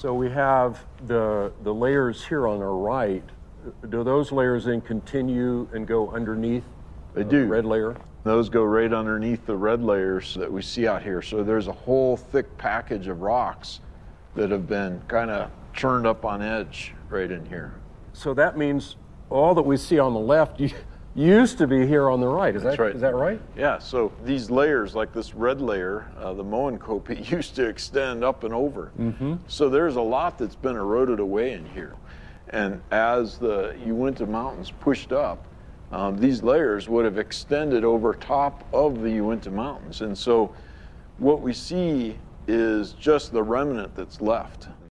So we have the layers here on our right. Do those layers then continue and go underneath the red layer? Those go right underneath the red layers that we see out here. So there's a whole thick package of rocks that have been kind of turned up on edge right in here. So that means all that we see on the left used to be here on the right. Is that right? Yeah, so these layers, like this red layer, the Moenkopi, used to extend up and over. Mm-hmm. So there's a lot that's been eroded away in here. And as the Uinta Mountains pushed up, these layers would have extended over top of the Uinta Mountains. And so what we see is just the remnant that's left.